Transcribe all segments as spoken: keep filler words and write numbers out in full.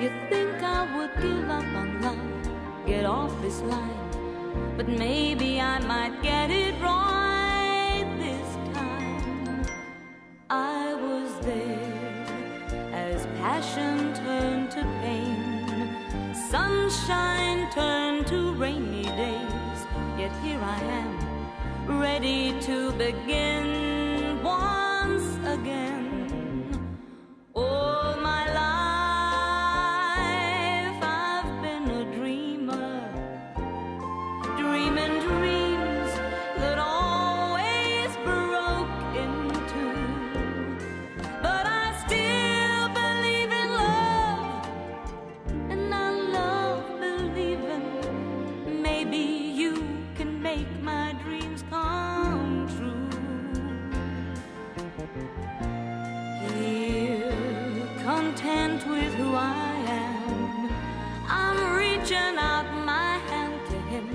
You think I would give up on love, get off this line, but maybe I might get it right this time. I was there as passion turned to pain, sunshine turned to rainy days, yet here I am, ready to begin once again. All my life I've been a dreamer, dreaming dreams that always broke in two. But I still believe in love, and I love believing. Maybe you can make my dreams come true. Here, content with who I am, I'm reaching out my hand to him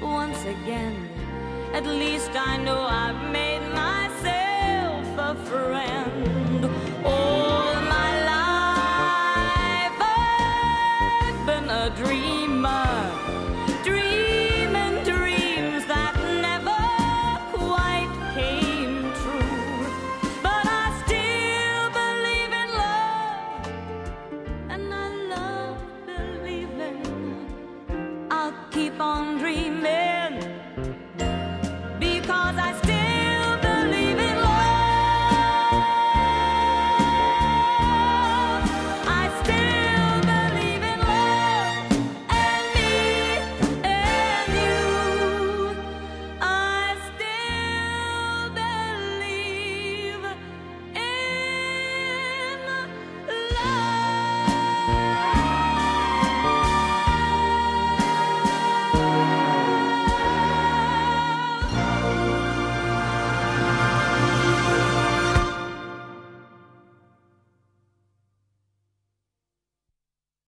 once again. At least I know I've made myself a friend. All my life I've been a dreamer, dreaming dreams that never quite came true. But I still believe in love, and I love believing. I'll keep on